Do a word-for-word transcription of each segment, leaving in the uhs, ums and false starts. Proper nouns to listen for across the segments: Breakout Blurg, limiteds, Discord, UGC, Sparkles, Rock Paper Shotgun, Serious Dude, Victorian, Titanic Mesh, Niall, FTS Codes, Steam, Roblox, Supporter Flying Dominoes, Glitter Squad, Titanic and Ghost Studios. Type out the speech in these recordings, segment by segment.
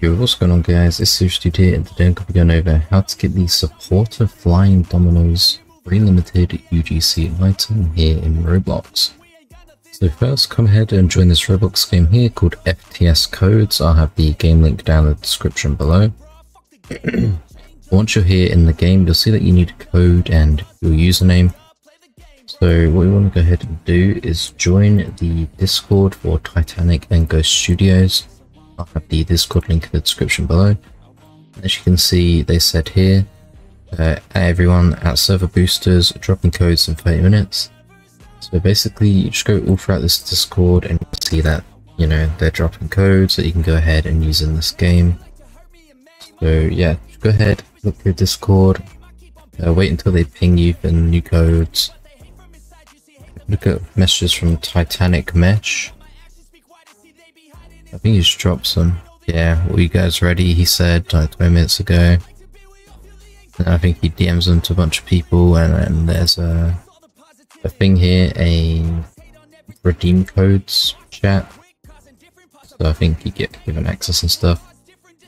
Yo, what's going on guys, it's Serious Dude here, and today I'm going to be going over how to get the Supporter Flying Dominoes free limited U G C item here in Roblox. So first, come ahead and join this Roblox game here called F T S Codes. I'll have the game link down in the description below. Once you're here in the game, you'll see that you need a code and your username. So what you want to go ahead and do is join the Discord for Titanic and Ghost Studios. I'll have the Discord link in the description below. As you can see, they said here, uh, everyone at server boosters, dropping codes in thirty minutes. So basically, you just go all throughout this Discord and you'll see that, you know, they're dropping codes that you can go ahead and use in this game. So yeah, just go ahead, look through Discord, uh, wait until they ping you for new codes. Look at messages from Titanic Mesh. I think he just dropped some. Yeah, were you guys ready? He said like twenty minutes ago. And I think he D Ms them to a bunch of people, and, and there's a, a thing here, a redeem codes chat. So I think you get given access and stuff.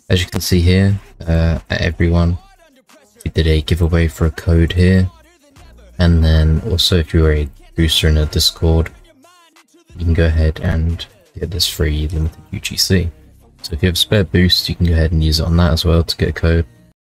As you can see here, uh, everyone, we did a giveaway for a code here. And then also if you were a booster in a Discord, you can go ahead and get this free limited U G C. So if you have a spare boost, you can go ahead and use it on that as well to get a code.